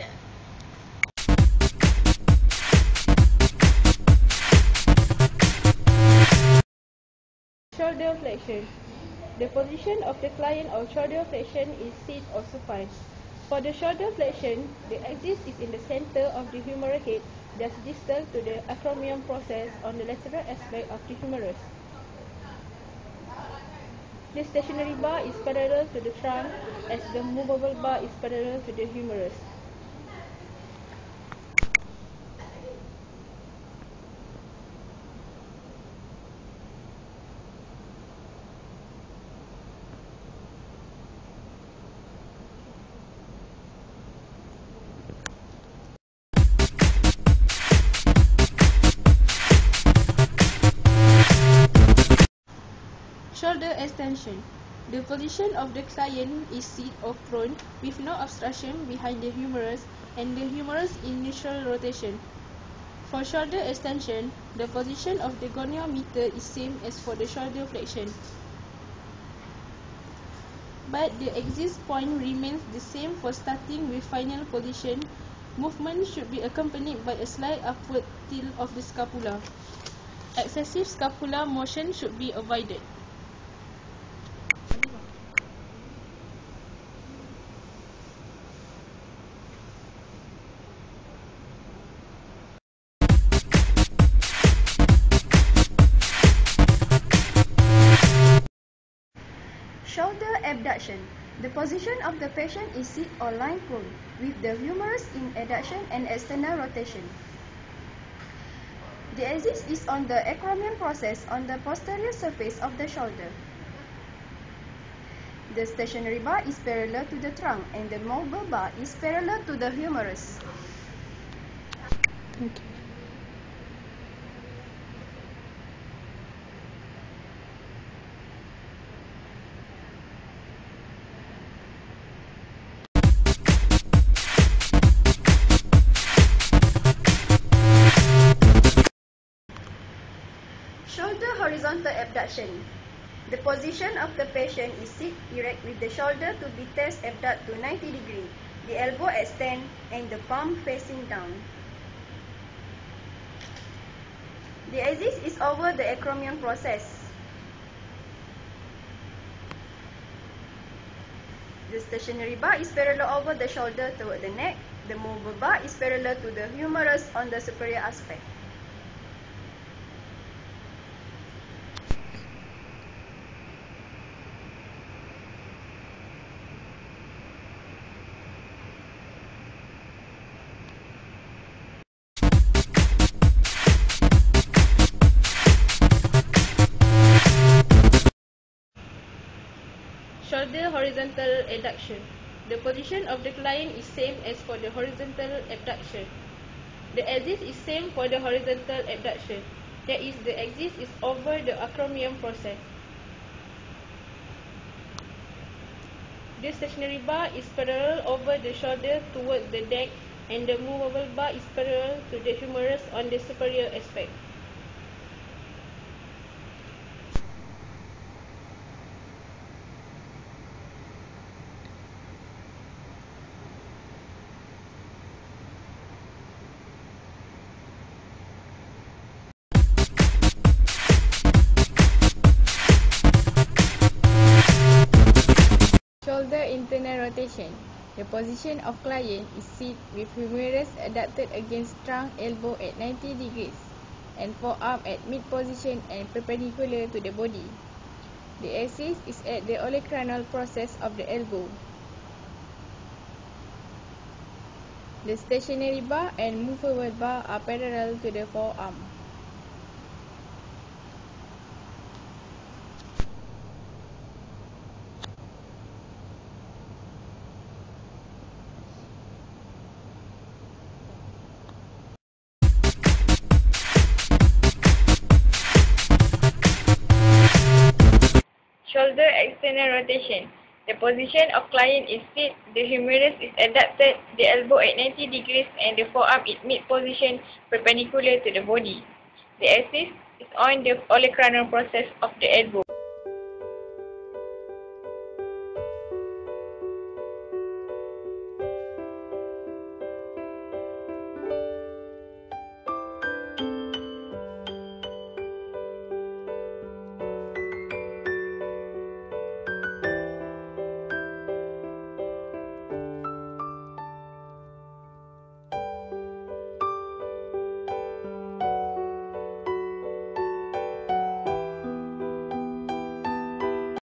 ada. Shoulder flexion. The position of the client or shoulder flexion is sit or supine. For the shoulder flexion, the axis is in the center of the humeral head, thus distal to the acromion process on the lateral aspect of the humerus. The stationary bar is parallel to the trunk as the movable bar is parallel to the humerus. Shoulder extension. The position of the client is sit or prone with no obstruction behind the humerus and the humerus in neutral rotation. For shoulder extension, the position of the goniometer is same as for the shoulder flexion, but the axis point remains the same for starting with final position. Movement should be accompanied by a slight upward tilt of the scapula. Excessive scapular motion should be avoided. Shoulder abduction. The position of the patient is sit or lying prone, with the humerus in adduction and external rotation. The axis is on the acromion process on the posterior surface of the shoulder. The stationary bar is parallel to the trunk and the movable bar is parallel to the humerus. Okay. Shoulder horizontal abduction. The position of the patient is sit erect with the shoulder to be test abduct to 90 degree, the elbow extend and the palm facing down. The axis is over the acromion process. The stationary bar is parallel over the shoulder toward the neck. The movable bar is parallel to the humerus on the superior aspect. Shoulder horizontal adduction. The position of the client is same as for the horizontal abduction. The axis is same for the horizontal abduction. That is, the axis is over the acromion process. The stationary bar is parallel over the shoulder towards the neck and the movable bar is parallel to the humerus on the superior aspect. Shoulder internal rotation. The position of client is sit with humerus adapted against trunk, elbow at 90 degrees and forearm at mid position and perpendicular to the body. The axis is at the olecranal process of the elbow. The stationary bar and movable bar are parallel to the forearm. Shoulder external rotation. The position of client is sit, the humerus is adapted, the elbow at 90 degrees and the forearm in mid position perpendicular to the body. The axis is on the olecranal process of the elbow.